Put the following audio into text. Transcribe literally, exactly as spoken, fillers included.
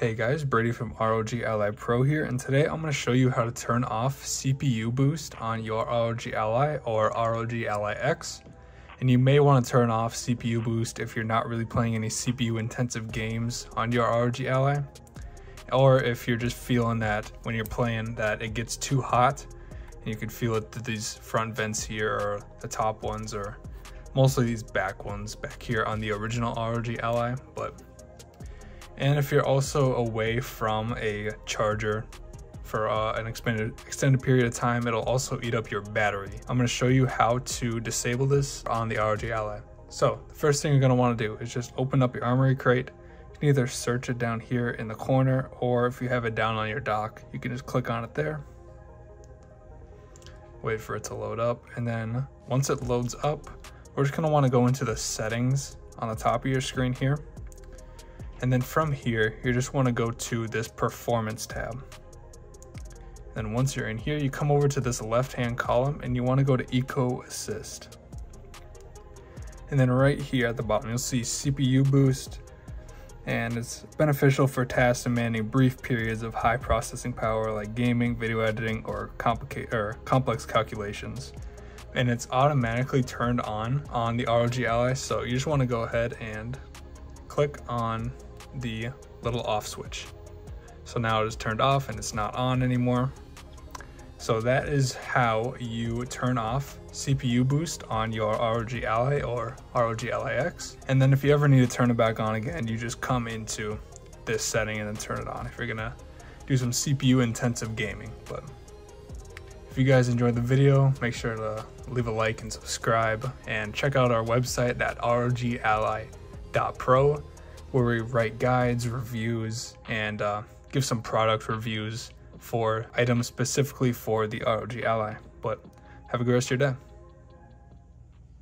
Hey guys, Brady from R O G Ally Pro here, and today I'm going to show you how to turn off C P U boost on your R O G Ally or R O G Ally X. And you may want to turn off C P U boost if you're not really playing any C P U intensive games on your R O G Ally, or if you're just feeling that when you're playing that it gets too hot, and you can feel it through these front vents here, or the top ones, or mostly these back ones back here on the original R O G Ally. But And if you're also away from a charger for uh, an expanded, extended period of time, it'll also eat up your battery. I'm going to show you how to disable this on the R O G Ally. So the first thing you're going to want to do is just open up your Armory Crate. You can either search it down here in the corner, or if you have it down on your dock, you can just click on it there. Wait for it to load up. And then once it loads up, we're just going to want to go into the settings on the top of your screen here. And then from here, you just want to go to this performance tab. Then once you're in here, you come over to this left-hand column and you want to go to Eco Assist. And then right here at the bottom, you'll see C P U boost, and it's beneficial for tasks demanding brief periods of high processing power like gaming, video editing, or, or complex calculations. And it's automatically turned on on the R O G Ally, so you just want to go ahead and click on the little off switch. So now it is turned off and it's not on anymore. So that is how you turn off C P U boost on your R O G Ally or R O G Ally X. And then if you ever need to turn it back on again, you just come into this setting and then turn it on if you're gonna do some C P U intensive gaming. But if you guys enjoyed the video, make sure to leave a like and subscribe, and check out our website at rog ally dot pro, where we write guides, reviews, and uh, give some product reviews for items specifically for the R O G Ally. But have a good rest of your day.